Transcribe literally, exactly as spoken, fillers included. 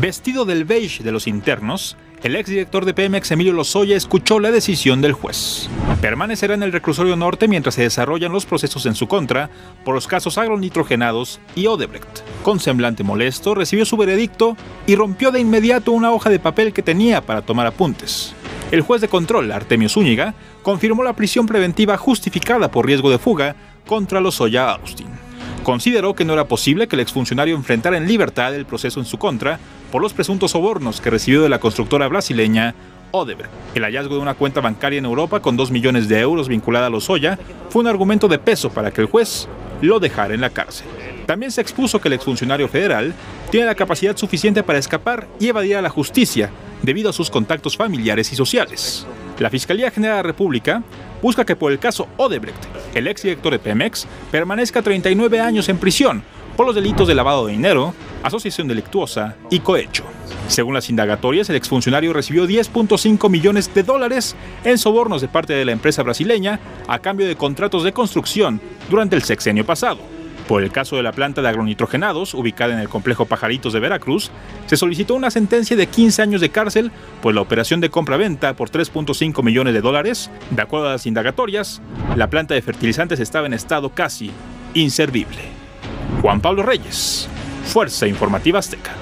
Vestido del beige de los internos, el exdirector de Pemex, Emilio Lozoya, escuchó la decisión del juez. Permanecerá en el reclusorio norte mientras se desarrollan los procesos en su contra por los casos agronitrogenados y Odebrecht. Con semblante molesto, recibió su veredicto y rompió de inmediato una hoja de papel que tenía para tomar apuntes. El juez de control, Artemio Zúñiga, confirmó la prisión preventiva justificada por riesgo de fuga contra Lozoya Austin. Consideró que no era posible que el exfuncionario enfrentara en libertad el proceso en su contra por los presuntos sobornos que recibió de la constructora brasileña Odebrecht. El hallazgo de una cuenta bancaria en Europa con dos millones de euros vinculada a Lozoya fue un argumento de peso para que el juez lo dejara en la cárcel. También se expuso que el exfuncionario federal tiene la capacidad suficiente para escapar y evadir a la justicia debido a sus contactos familiares y sociales. La Fiscalía General de la República busca que por el caso Odebrecht, el exdirector de Pemex permanezca treinta y nueve años en prisión por los delitos de lavado de dinero, asociación delictuosa y cohecho. Según las indagatorias, el exfuncionario recibió diez punto cinco millones de dólares en sobornos de parte de la empresa brasileña a cambio de contratos de construcción durante el sexenio pasado. Por el caso de la planta de agronitrogenados, ubicada en el complejo Pajaritos de Veracruz, se solicitó una sentencia de quince años de cárcel por la operación de compra-venta por tres punto cinco millones de dólares. De acuerdo a las indagatorias, la planta de fertilizantes estaba en estado casi inservible. Juan Pablo Reyes, Fuerza Informativa Azteca.